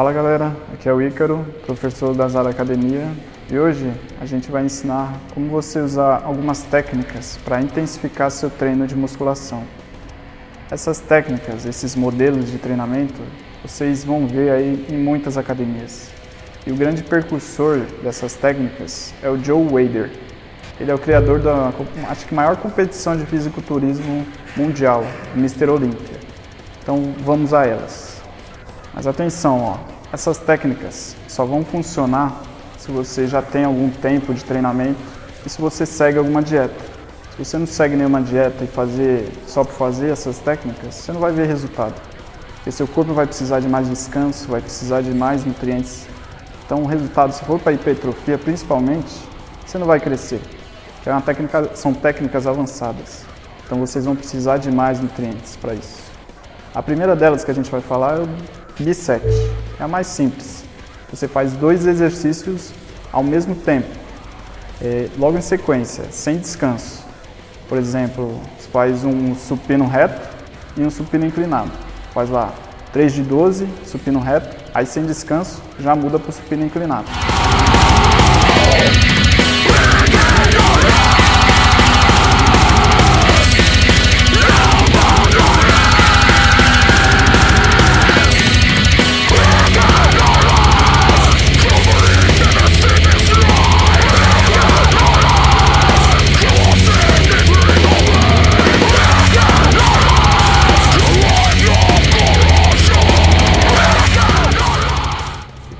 Fala galera, aqui é o Ícaro, professor da Zara Academia, e hoje a gente vai ensinar como você usar algumas técnicas para intensificar seu treino de musculação. Essas técnicas, esses modelos de treinamento, vocês vão ver aí em muitas academias. E o grande precursor dessas técnicas é o Joe Weider. Ele é o criador da, acho que, maior competição de fisiculturismo mundial, Mr. Olympia. Então vamos a elas. Mas atenção, ó, essas técnicas só vão funcionar se você já tem algum tempo de treinamento e se você segue alguma dieta. Se você não segue nenhuma dieta e fazer só por fazer essas técnicas, você não vai ver resultado. Porque seu corpo vai precisar de mais descanso, vai precisar de mais nutrientes. Então o resultado, se for para hipertrofia principalmente, você não vai crescer. Porque é uma técnica, são técnicas avançadas. Então vocês vão precisar de mais nutrientes para isso. A primeira delas que a gente vai falar é o B7, é a mais simples. Você faz dois exercícios ao mesmo tempo, logo em sequência, sem descanso. Por exemplo, você faz um supino reto e um supino inclinado. Faz lá 3 de 12, supino reto, aí sem descanso, já muda para o supino inclinado.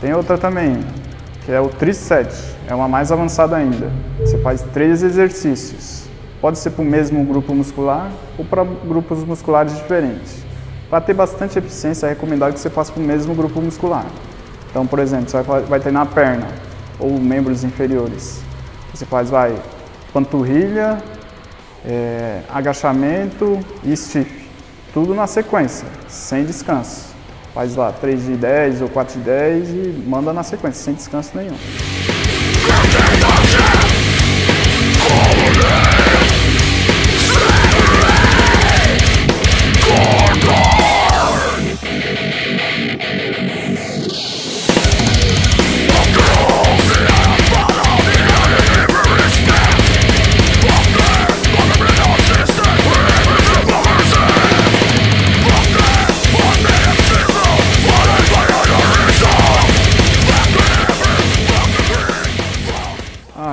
Tem outra também, que é o tricep, é uma mais avançada ainda. Você faz 3 exercícios, pode ser para o mesmo grupo muscular ou para grupos musculares diferentes. Para ter bastante eficiência, é recomendado que você faça para o mesmo grupo muscular. Então, por exemplo, você vai treinar a perna ou membros inferiores. Você faz panturrilha, agachamento e stiff, tudo na sequência, sem descanso. Faz lá 3 de 10 ou 4 de 10 e manda na sequência, sem descanso nenhum.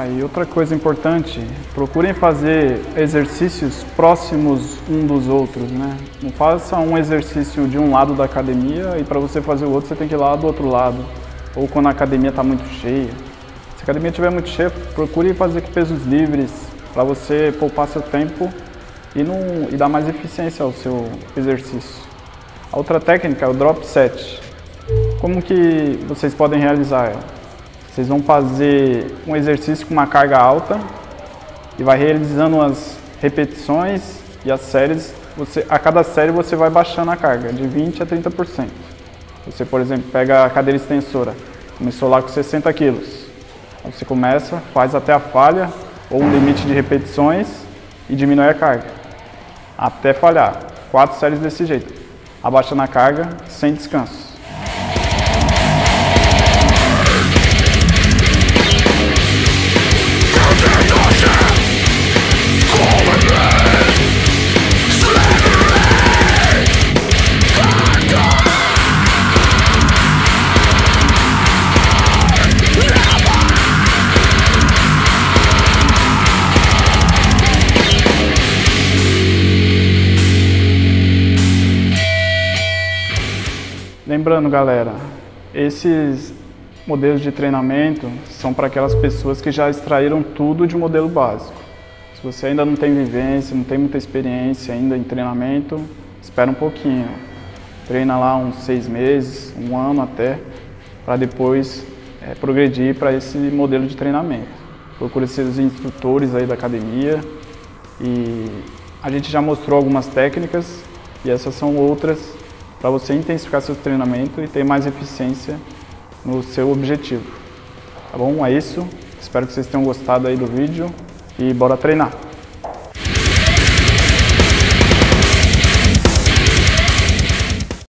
E outra coisa importante, procurem fazer exercícios próximos um dos outros, né? Não faça um exercício de um lado da academia e para você fazer o outro você tem que ir lá do outro lado. Ou quando a academia está muito cheia. Se a academia estiver muito cheia, procure fazer com pesos livres para você poupar seu tempo e dar mais eficiência ao seu exercício. A outra técnica é o drop set. Como que vocês podem realizar ela? Vocês vão fazer um exercício com uma carga alta e vai realizando as repetições e as séries. A cada série você vai baixando a carga, de 20% a 30%. Você, por exemplo, pega a cadeira extensora, começou lá com 60 kg. Aí você começa, faz até a falha ou um limite de repetições e diminui a carga. Até falhar, 4 séries desse jeito, abaixando a carga sem descanso. Lembrando, galera, esses modelos de treinamento são para aquelas pessoas que já extraíram tudo de um modelo básico. Se você ainda não tem vivência, não tem muita experiência ainda em treinamento, espera um pouquinho. Treina lá uns 6 meses, um ano até, para depois progredir para esse modelo de treinamento. Procure seus instrutores aí da academia e a gente já mostrou algumas técnicas e essas são outras para você intensificar seu treinamento e ter mais eficiência no seu objetivo. Tá bom? É isso. Espero que vocês tenham gostado aí do vídeo e bora treinar!